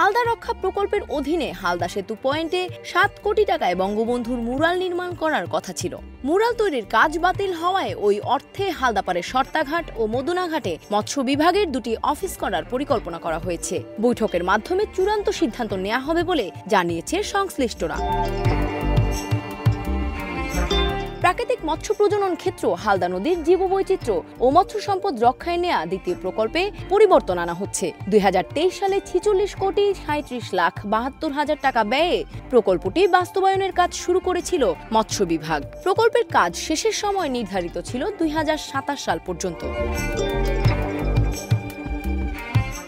হালদা রক্ষা প্রকল্পের অধীনে হালদা সেতু পয়েন্টে 7 কোটি টাকায় বঙ্গবন্ধুর ম্যুরাল নির্মাণ করার কথা ছিল। ম্যুরাল তৈরির কাজ বাতিল হওয়ায় ওই অর্থে হালদাপাড়ের সর্তাঘাট ও মদুনাঘাটে মৎস্য বিভাগের দুটি অফিস করার পরিকল্পনা করা হয়েছে। বৈঠকের মাধ্যমে চূড়ান্ত সিদ্ধান্ত নেওয়া হবে বলে জানিয়েছে সংশ্লিষ্টরা। প্রাকৃতিক মৎস্য প্রজনন ক্ষেত্র হালদা নদীর জীববৈচিত্র্য ও মৎস্য সম্পদ রক্ষায় নেয়া দ্বিতীয় প্রকল্পে পরিবর্তন আনা হচ্ছে। 2023 সালে 46,37,72,000 টাকা ব্যয়ে প্রকল্পটি বাস্তবায়নের কাজ শুরু করেছিল মৎস্য বিভাগ। প্রকল্পের কাজ শেষের সময় নির্ধারিত ছিল 2027 সাল পর্যন্ত।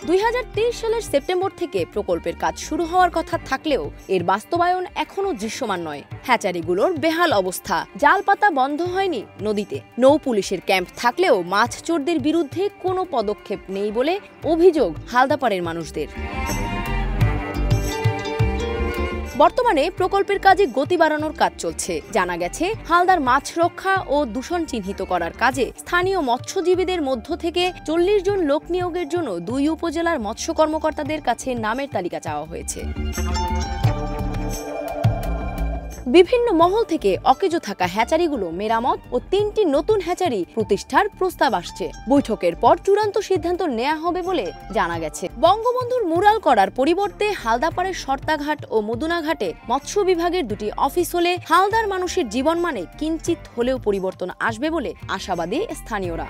2023 সালের সেপ্টেম্বর থেকে প্রকল্পের কাজ শুরু হওয়ার কথা থাকলেও এর বাস্তবায়ন এখনো দৃশ্যমান নয়। হ্যাচারিগুলোর বেহাল অবস্থা, জাল পাতা বন্ধ হয়নি, নদীতে নৌ পুলিশের ক্যাম্প থাকলেও মাছ চোরদের বিরুদ্ধে কোনো পদক্ষেপ নেই বলে অভিযোগ হালদাপাড়ের মানুষদের। বর্তমানে প্রকল্পের কাজে গতি বাড়ানোর কাজ চলছে। জানা গেছে, হালদার মাছ রক্ষা ও দূষণ চিহ্নিত করার কাজে স্থানীয় মৎস্যজীবীদের মধ্য থেকে 40 জন লোক নিয়োগের জন্য 2 উপজেলার মৎস্য কর্মকর্তাদের কাছে নামের তালিকা চাওয়া হয়েছে। বিভিন্ন মহল থেকে অকেজো থাকা হ্যাচারিগুলো মেরামত ও 3টি নতুন হ্যাচারি প্রতিষ্ঠার প্রস্তাব আসছে। বৈঠকের পর চূড়ান্ত সিদ্ধান্ত নেওয়া হবে বলে জানা গেছে। বঙ্গবন্ধুর ম্যুরাল করার পরিবর্তে হালদাপাড়ের সর্তাঘাট ও মদুনাঘাটে মৎস্য বিভাগের দুটি অফিস হলে হালদার মানুষের জীবনমানে কিঞ্চিত হলেও পরিবর্তন আসবে বলে আশাবাদী স্থানীয়রা।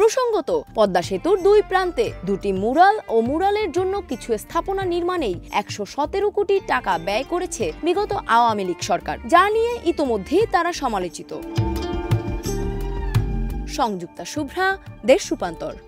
প্রসঙ্গত, পদ্মা সেতুর দুই প্রান্তে দুটি ম্যুরাল ও ম্যুরালের জন্য কিছু স্থাপনা নির্মাণেই 117 কোটি টাকা ব্যয় করেছে বিগত আওয়ামী লীগ সরকার, যা নিয়ে ইতোমধ্যেই তারা সমালোচিত। সংযুক্তা শুভ্রা, দেশ রূপান্তর।